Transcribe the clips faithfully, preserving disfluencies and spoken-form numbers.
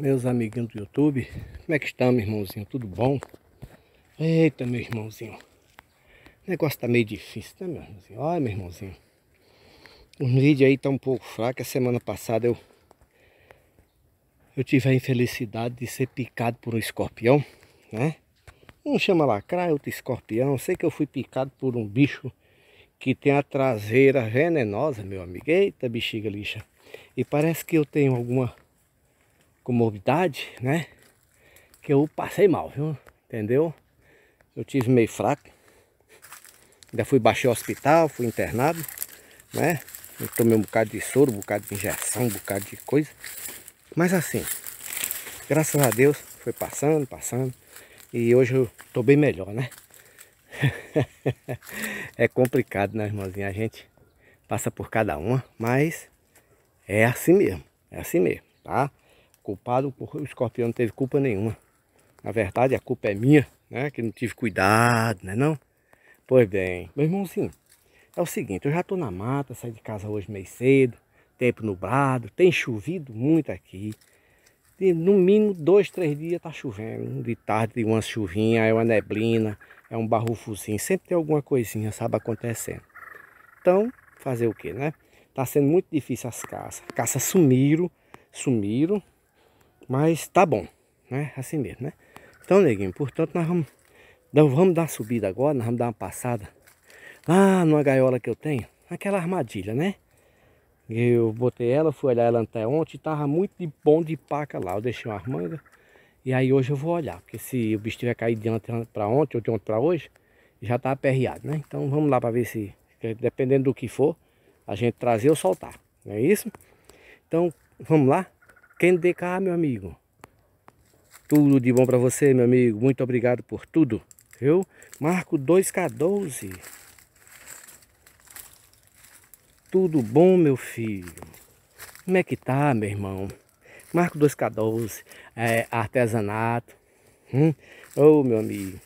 Meus amiguinhos do YouTube, como é que está, meu irmãozinho? Tudo bom? Eita, meu irmãozinho. O negócio tá meio difícil, né, meu irmãozinho? Olha, meu irmãozinho. O vídeo aí tá um pouco fraco. A semana passada eu... Eu tive a infelicidade de ser picado por um escorpião, né? Um chama lacraia, outro escorpião. Sei que eu fui picado por um bicho que tem a traseira venenosa, meu amigo. Eita, bexiga lixa. E parece que eu tenho alguma... comorbidade, né? Que eu passei mal, viu? Entendeu? Eu tive meio fraco. Ainda fui, baixei o hospital, fui internado, né? Eu tomei um bocado de soro, um bocado de injeção, um bocado de coisa. Mas assim, graças a Deus, foi passando, passando. E hoje eu tô bem melhor, né? É complicado, né, irmãzinha? A gente passa por cada uma, mas é assim mesmo. É assim mesmo, tá? Culpado, o escorpião não teve culpa nenhuma. Na verdade, a culpa é minha, né? Que não tive cuidado, né? Não? Pois bem, meu irmãozinho, é o seguinte, eu já tô na mata, saí de casa hoje meio cedo, tempo nublado, tem chovido muito aqui. E no mínimo dois, três dias tá chovendo. De tarde, uma chuvinha, é uma neblina, é um barrufozinho, sempre tem alguma coisinha, sabe, acontecendo. Então, fazer o que, né? Tá sendo muito difícil as caças. Caças sumiram, sumiram. Mas tá bom, né? Assim mesmo, né? Então, neguinho, portanto, nós vamos, nós vamos dar uma subida agora, nós vamos dar uma passada lá numa gaiola que eu tenho, aquela armadilha, né? Eu botei ela, fui olhar ela até ontem, tava muito de bom de paca lá, eu deixei umas mangas, e aí hoje eu vou olhar, porque se o bicho tiver caído de ontem pra ontem, ou de ontem pra hoje, já tá aperreado, né? Então vamos lá pra ver se, dependendo do que for, a gente trazer ou soltar, não é isso? Então, vamos lá. Quem de cá, meu amigo, tudo de bom para você, meu amigo. Muito obrigado por tudo. Eu marco dois K doze. Tudo bom, meu filho? Como é que tá, meu irmão? Marco dois K doze, é, artesanato. Hum? Oh, meu amigo,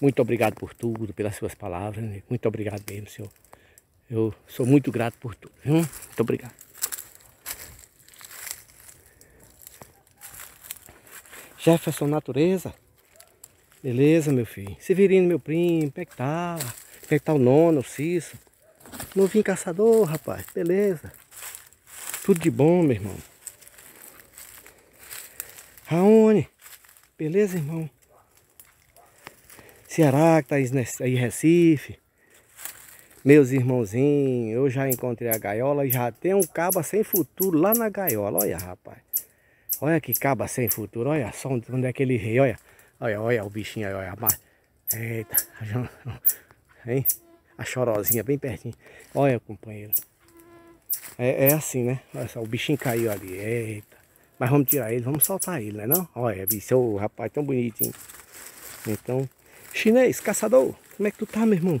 muito obrigado por tudo, pelas suas palavras. Né? Muito obrigado mesmo, senhor. Eu sou muito grato por tudo. Hum? Muito obrigado. Jefferson Natureza, beleza, meu filho? Severino, meu primo, como é que tá? Como é que tá o nono, o Cício? Novinho caçador, rapaz, beleza. Tudo de bom, meu irmão. Raoni, beleza, irmão? Ceará, que tá aí em Recife. Meus irmãozinhos, eu já encontrei a gaiola e já tem um caba sem futuro lá na gaiola, olha, rapaz. Olha que caba sem futuro, olha só onde é que ele rei, olha. Olha, olha o bichinho aí, olha. Eita, hein? A chorosinha bem pertinho. Olha, companheiro. É, é assim, né? Olha só, o bichinho caiu ali, eita. Mas vamos tirar ele, vamos soltar ele, né não? Olha, bicho, o rapaz tão bonitinho. Então, chinês, caçador, como é que tu tá, meu irmão?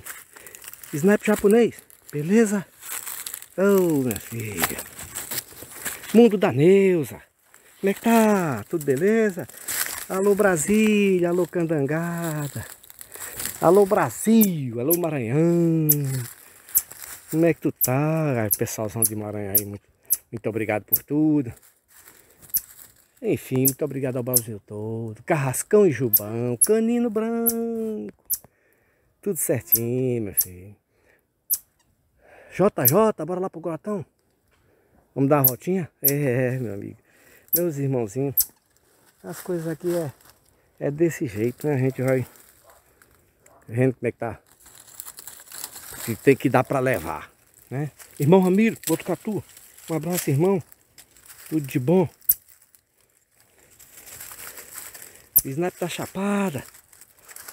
Snap japonês, beleza? Ô, oh, minha filha. Mundo da Neuza. Como é que tá? Tudo beleza? Alô Brasília, alô Candangada, alô Brasil, alô Maranhão. Como é que tu tá? Pessoalzão de Maranhão aí, muito, muito obrigado por tudo. Enfim, muito obrigado ao Brasil todo. Carrascão e Jubão, Canino Branco. Tudo certinho, meu filho. J J, bora lá pro Cratão? Vamos dar uma voltinha? É, meu amigo. Meus irmãozinhos, as coisas aqui é, é desse jeito, né? A gente vai vendo como é que tá. Que tem que dar pra levar, né? Irmão Ramiro, outro catu. Um abraço, irmão. Tudo de bom. Snap tá chapada.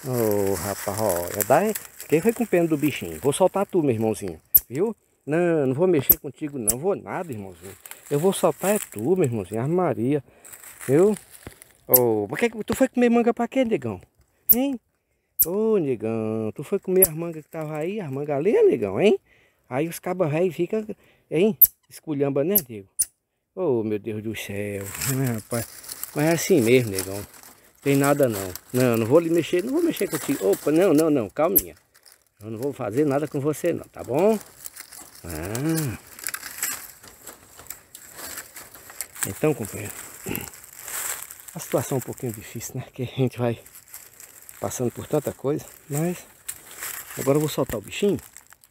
Ô, oh, rapaz, olha. Daí, quem foi com pena do bichinho? Vou soltar tu, meu irmãozinho. Viu? Não, não vou mexer contigo, não. Vou nada, irmãozinho. Eu vou soltar é tu, meu irmãozinho, a Maria. Eu? Oh, que, tu foi comer manga pra quê, negão? Hein? Ô, oh, negão, tu foi comer as mangas que tava aí, as mangas ali, negão, hein? Aí os cabas velhos ficam, hein? Esculhamba, né, nego? Ô, oh, meu Deus do céu. Ah, rapaz. Mas é assim mesmo, negão. Tem nada, não. Não, não vou lhe mexer, não vou mexer contigo. Opa, não, não, não, calminha. Eu não vou fazer nada com você, não, tá bom? Ah... Então, companheiro, A situação é um pouquinho difícil, né? Que a gente vai passando por tanta coisa. Mas agora eu vou soltar o bichinho,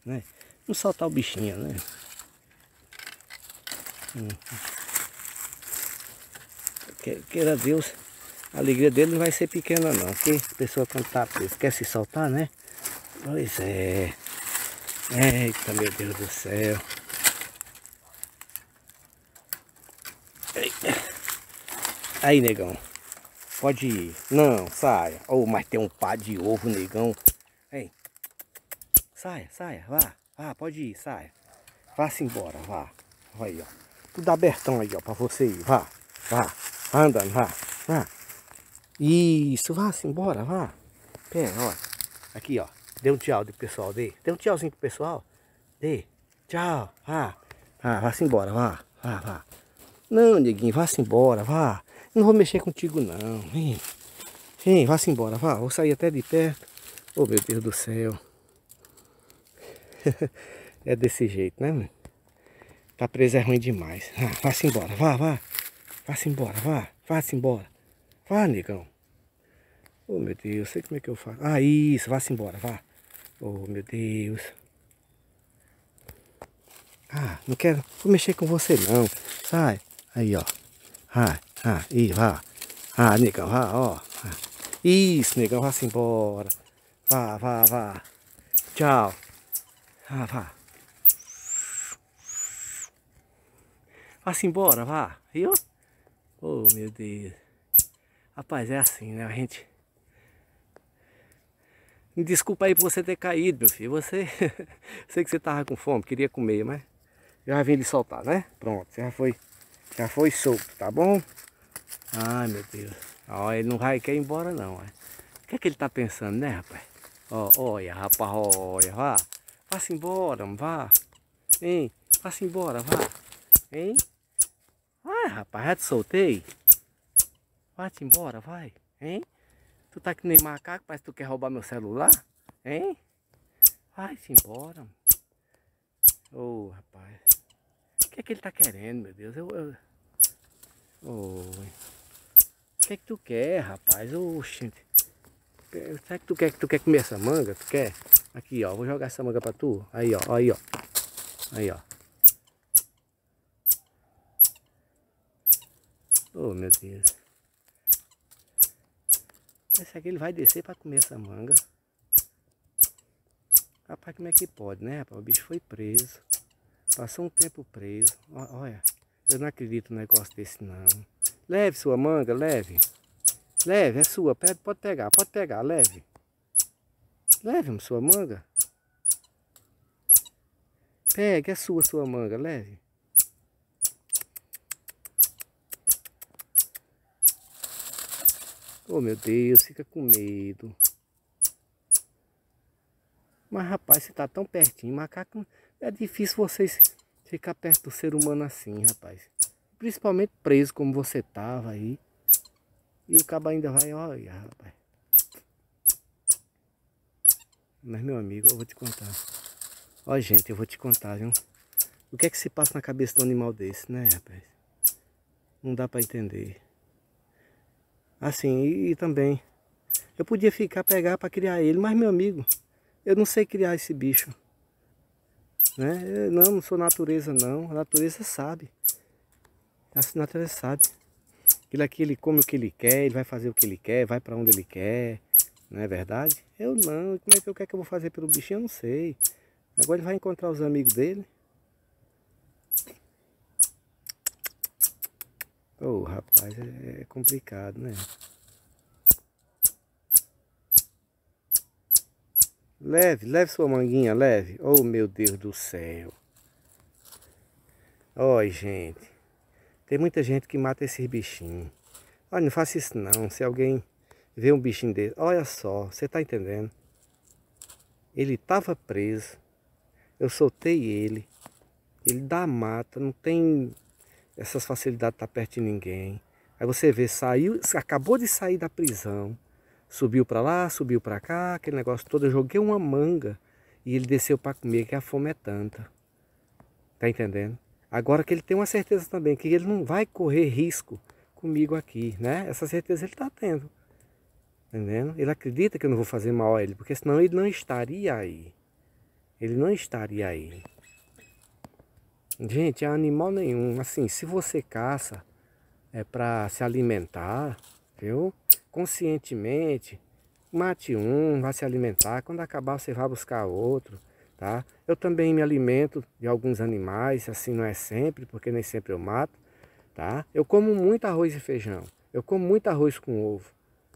né? Vamos soltar o bichinho, né? Hum. Queira Deus, a alegria dele não vai ser pequena não, porque a pessoa quando tá presa quer se soltar, né? Pois é. Eita, meu Deus do céu. Eita. Aí, negão, pode ir. Não, saia. Oh, mas tem um pá de ovo, negão. Ei, saia, saia, vá, vá, pode ir, saia. Vá-se embora, vá. Aí, ó. Tudo abertão aí, ó, pra você ir. Vá, vá. Anda, vá, vá. Isso, vá-se embora, vá. Pera, ó. Aqui, ó. Dê um tchau pro pessoal, dê. Dê um tchauzinho pro pessoal. Dê. Tchau, vá. Vá, vá-se embora, vá. Vá, vá. Não, neguinho, vá-se embora, vá. Não vou mexer contigo, não. Vem. Vem, vá-se embora, vá. Vou sair até de perto. Oh, meu Deus do céu. É desse jeito, né, mano? Tá preso é ruim demais. Ah, vá-se embora, vá, vá. Vá-se embora, vá, vá-se embora. Vá, negão. Oh, meu Deus, eu sei como é que eu faço. Ah, isso, vá-se embora, vá. Oh, meu Deus. Ah, não quero vou mexer com você, não. Sai. Aí, ó. Ah, ah, e vá. Ah, negão, vá, ó. Ah. Isso, negão, vá-se embora. Vá, vá, vá. Tchau. Ah, vá. Vá-se embora, vá. Viu? Oh, meu Deus. Rapaz, é assim, né, gente? Me desculpa aí por você ter caído, meu filho. Você... Sei que você tava com fome, queria comer, mas... Já vim lhe soltar, né? Pronto, já foi... Já foi solto, tá bom? Ai, meu Deus. Ó, ele não vai querer ir embora, não. Ó. O que é que ele tá pensando, né, rapaz? Ó, olha, rapaz, olha, vá. Vá-se embora, vá. Hein? Vá-se embora, vá. Hein? Ah, rapaz, já te soltei. Vai-te embora, vai, hein? Tu tá que nem macaco, parece que tu quer roubar meu celular, hein? Vai-te embora. Ô, oh, rapaz. O que é que ele tá querendo, meu Deus? Eu... eu... Oh. O que é que tu quer, rapaz? Oxi. Oh, será que tu quer que tu quer comer essa manga? Tu quer? Aqui, ó. Vou jogar essa manga pra tu. Aí, ó. Aí, ó. Aí, ó. Oh, meu Deus. Esse aqui ele vai descer para comer essa manga. Rapaz, como é que pode, né? O bicho foi preso. Passou um tempo preso. Olha, eu não acredito num negócio desse, não. Leve sua manga, leve. Leve, é sua. Pode pegar, pode pegar, leve. Leve sua manga. Pegue, é sua, sua manga, leve. Oh, meu Deus, fica com medo. Mas, rapaz, você tá tão pertinho. Macaco, é difícil vocês ficar perto do ser humano assim, rapaz. Principalmente preso como você tava aí. E o cabo ainda vai, olha, rapaz. Mas, meu amigo, eu vou te contar. Ó, gente, eu vou te contar, viu? O que é que se passa na cabeça do animal desse, né, rapaz? Não dá pra entender. Assim, e, e também, eu podia ficar, pegar para criar ele, mas, meu amigo, eu não sei criar esse bicho. Né? Eu não, não sou natureza, não. A natureza sabe. A natureza sabe. Ele aqui, ele come o que ele quer, ele vai fazer o que ele quer, vai para onde ele quer. Não é verdade? Eu não. Como é que eu quero que eu vou fazer pelo bichinho? Eu não sei. Agora ele vai encontrar os amigos dele. Oh, rapaz, é complicado, né? Leve, leve sua manguinha, leve. Oh, meu Deus do céu. Olha, gente. Tem muita gente que mata esses bichinhos. Olha, não faça isso não. Se alguém vê um bichinho desse... Olha só, você tá entendendo? Ele tava preso. Eu soltei ele. Ele dá mata, não tem... Essas facilidades tá perto de ninguém. Aí você vê, saiu, acabou de sair da prisão. Subiu para lá, subiu para cá, aquele negócio todo. Eu joguei uma manga e ele desceu para comer, que a fome é tanta. Tá entendendo? Agora que ele tem uma certeza também, que ele não vai correr risco comigo aqui, né? Essa certeza ele está tendo, entendendo? Ele acredita que eu não vou fazer mal a ele, porque senão ele não estaria aí. Ele não estaria aí. Gente, é animal nenhum. Assim, se você caça, é para se alimentar, viu? Conscientemente, mate um, vai se alimentar. Quando acabar, você vai buscar outro, tá? Eu também me alimento de alguns animais, assim, não é sempre, porque nem sempre eu mato, tá? Eu como muito arroz e feijão. Eu como muito arroz com ovo,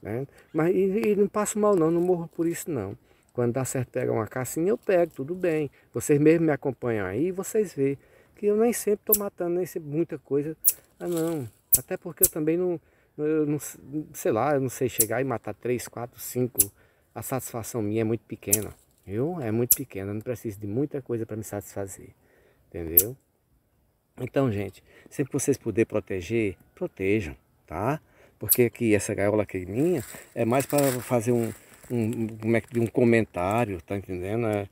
né? Mas e, e não passo mal não, não morro por isso não. Quando dá certo pegar uma cacinha, eu pego, tudo bem. Vocês mesmo me acompanham aí e vocês vê que eu nem sempre estou matando, nem sempre muita coisa. Ah, não. Até porque eu também não, eu não, sei lá, eu não sei chegar e matar três, quatro, cinco. A satisfação minha é muito pequena, viu? É muito pequena, eu não preciso de muita coisa para me satisfazer, entendeu? Então, gente, sempre que vocês puderem proteger, protejam, tá? Porque aqui, essa gaiola aqui minha, é mais para fazer um... Um, como é que, um comentário, tá entendendo? É,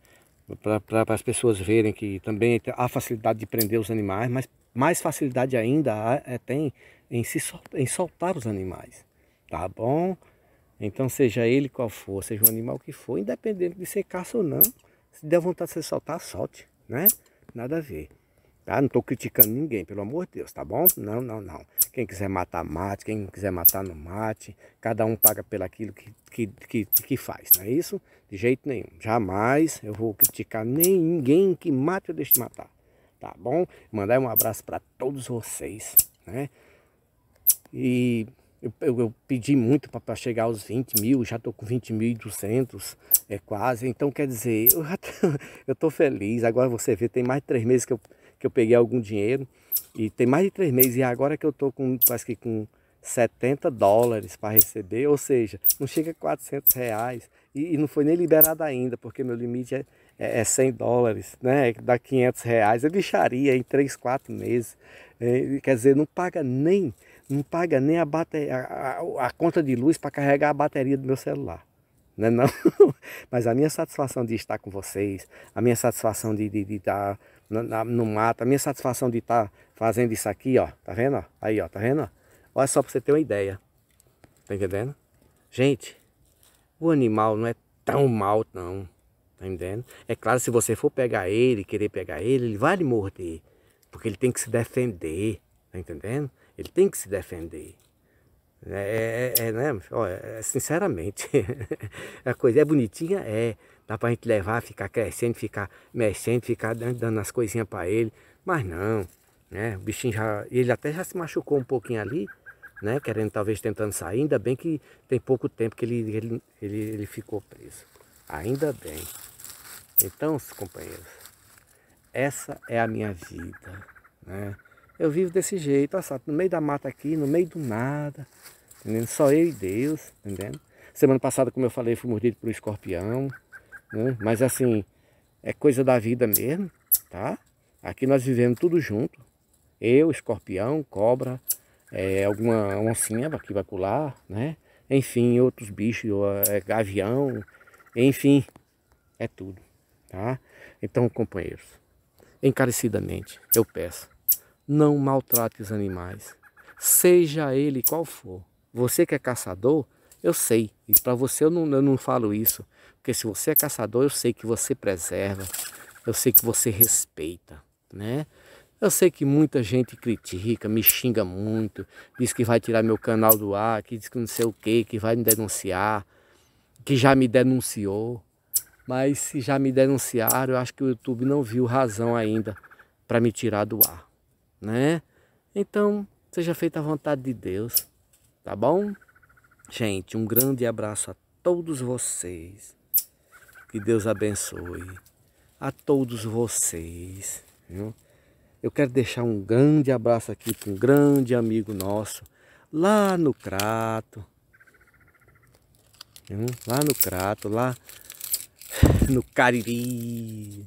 para as pessoas verem que também há facilidade de prender os animais, mas mais facilidade ainda há, é, tem em, se sol, em soltar os animais, tá bom? Então seja ele qual for, seja o animal que for, independente de ser caça ou não, se der vontade de você soltar, solte, né? Nada a ver, tá? Não estou criticando ninguém, pelo amor de Deus, tá bom? Não, não, não. Quem quiser matar, mate. Quem quiser matar, não mate. Cada um paga pelo aquilo que, que, que, que faz, não é isso? De jeito nenhum. Jamais eu vou criticar ninguém que mate ou deixe de matar, tá bom? Mandar um abraço para todos vocês, né? E eu, eu, eu pedi muito para chegar aos vinte mil, já estou com vinte mil e duzentos, é quase. Então, quer dizer, eu estou feliz. Agora você vê, tem mais de três meses que eu, que eu peguei algum dinheiro. E tem mais de três meses, e agora que eu tô com, parece que com setenta dólares para receber, ou seja, não chega a quatrocentos reais. E, e não foi nem liberado ainda, porque meu limite é, é, é cem dólares, né? Dá quinhentos reais, eu lixaria em três, quatro meses. É, quer dizer, não paga nem, não paga nem a, bate, a, a, a conta de luz para carregar a bateria do meu celular. Não é não? Mas a minha satisfação de estar com vocês, a minha satisfação de estar no, no mato, a minha satisfação de estar fazendo isso aqui, ó, tá vendo? Aí, ó, tá vendo? Olha só pra você ter uma ideia, tá entendendo? Gente, o animal não é tão mal não, tá entendendo? É claro, se você for pegar ele, querer pegar ele, ele vai lhe morder, porque ele tem que se defender, tá entendendo? Ele tem que se defender. É, é, é, né? Olha, é, sinceramente, a coisa é bonitinha, é, dá pra gente levar, ficar crescendo, ficar mexendo, ficar dando as coisinhas pra ele, mas não, né? O bichinho já, ele até já se machucou um pouquinho ali, né? Querendo, talvez tentando sair, ainda bem que tem pouco tempo que ele, ele, ele, ele ficou preso, ainda bem. Então, companheiros, essa é a minha vida, né? Eu vivo desse jeito, sabe? No meio da mata aqui, no meio do nada, entendendo? Só eu e Deus, entendendo? Semana passada, como eu falei, fui mordido por um escorpião, né? Mas assim, é coisa da vida mesmo, tá? Aqui nós vivemos tudo junto, eu, escorpião, cobra, é, alguma oncinha aqui vai pular, né? Enfim, outros bichos, é, gavião, enfim, é tudo, tá? Então, companheiros, encarecidamente, eu peço, não maltrate os animais, seja ele qual for. Você que é caçador, eu sei. E para você eu não, eu não falo isso. Porque se você é caçador, eu sei que você preserva. Eu sei que você respeita, né? Eu sei que muita gente critica, me xinga muito. Diz que vai tirar meu canal do ar, que diz que não sei o que, que vai me denunciar. Que já me denunciou. Mas se já me denunciaram, eu acho que o YouTube não viu razão ainda para me tirar do ar, né? Então, seja feita a vontade de Deus, tá bom? Gente, um grande abraço a todos vocês. Que Deus abençoe a todos vocês, viu? Eu quero deixar um grande abraço aqui para um grande amigo nosso, lá no Crato, viu? Lá no Crato, lá no Cariri,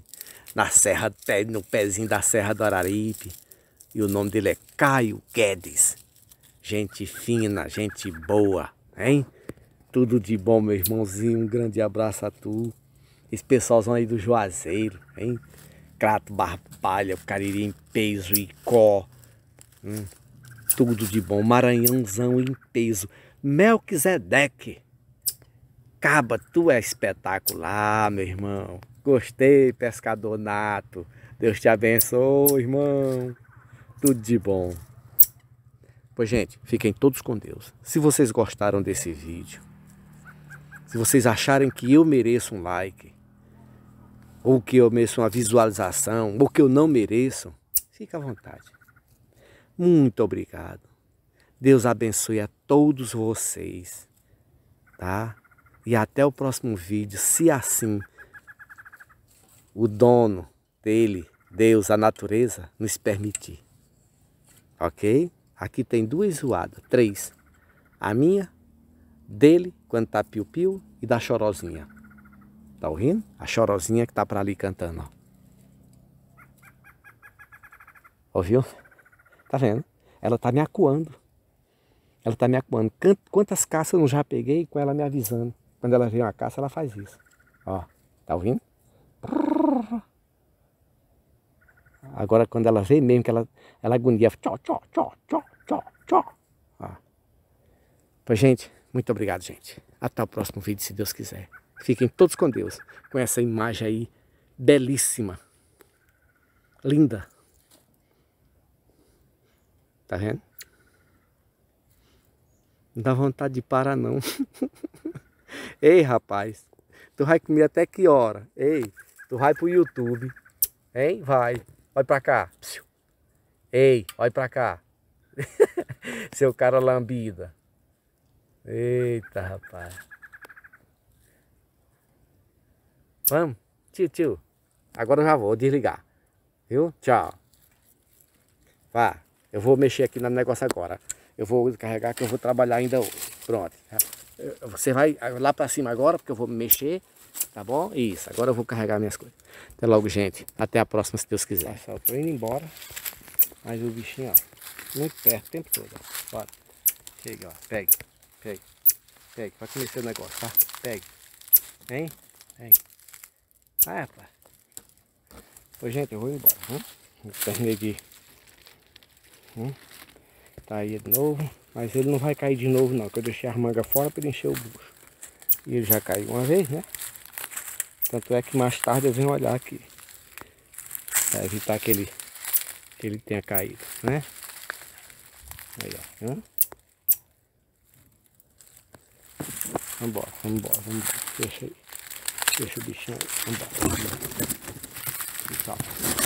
na serra, no pezinho da Serra do Araripe. E o nome dele é Caio Guedes. Gente fina, gente boa, hein? Tudo de bom, meu irmãozinho. Um grande abraço a tu. Esse pessoalzão aí do Juazeiro, hein? Crato, Barbalha, Cariri em peso, Icó. Hum. tudo de bom. Maranhãozão em peso. Melquisedeque. Caba, tu é espetacular, meu irmão. Gostei, pescador nato. Deus te abençoe, irmão. Tudo de bom. Pois, gente, fiquem todos com Deus. Se vocês gostaram desse vídeo, se vocês acharem que eu mereço um like, ou que eu mereço uma visualização, ou que eu não mereço, fique à vontade. Muito obrigado. Deus abençoe a todos vocês, tá? E até o próximo vídeo, se assim o dono dele, Deus, a natureza, nos permitir. Ok? Aqui tem duas zoadas, três. A minha, dele, quando tá piu-piu, e da Chorosinha. Tá ouvindo? A Chorosinha que tá pra ali cantando, ó. Ouviu? Tá vendo? Ela tá me acuando. Ela tá me acuando. Quantas caças eu já peguei com ela me avisando. Quando ela vê uma caça, ela faz isso. Ó, tá ouvindo? Agora, quando ela vê mesmo que ela, ela agonia. Tchó, tchó, tchó, tchó, tchó, tchó. Ó. Pois, gente, muito obrigado, gente. Até o próximo vídeo, se Deus quiser. Fiquem todos com Deus. Com essa imagem aí, belíssima. Linda. Tá vendo? Não dá vontade de parar, não. Ei, rapaz. Tu vai comer até que hora? Ei, tu vai pro YouTube. Hein? Vai. Olha pra cá. Psiu. Ei, olha pra cá. Seu cara lambida. Eita, rapaz. Vamos? Tio, tio. Agora eu já vou desligar. Viu? Tchau. Vá. Eu vou mexer aqui no negócio agora. Eu vou carregar que eu vou trabalhar ainda hoje. Pronto. Você vai lá pra cima agora, porque eu vou mexer. Tá bom? Isso. Agora eu vou carregar minhas coisas. Até logo, gente. Até a próxima, se Deus quiser. Nossa, eu tô indo embora. Mas o bichinho, ó. Muito perto o tempo todo. Ó. Bora. Chega, ó. Pegue. Pegue. Pegue. Vai comer seu negócio, tá? Pegue. Hein? Hein? Ah, rapaz. Pois, gente, eu vou embora. Hein? Terminei de... Hum? Tá aí de novo, mas ele não vai cair de novo não, que eu deixei as mangas fora para ele encher o bucho. E ele já caiu uma vez, né? Tanto é que mais tarde eu venho olhar aqui, para evitar que ele, que ele tenha caído, né? Aí, ó. Hum? Vambora, vambora, vambora. Deixa aí. Deixa o bichinho aí. Vambora, vambora. Tchau.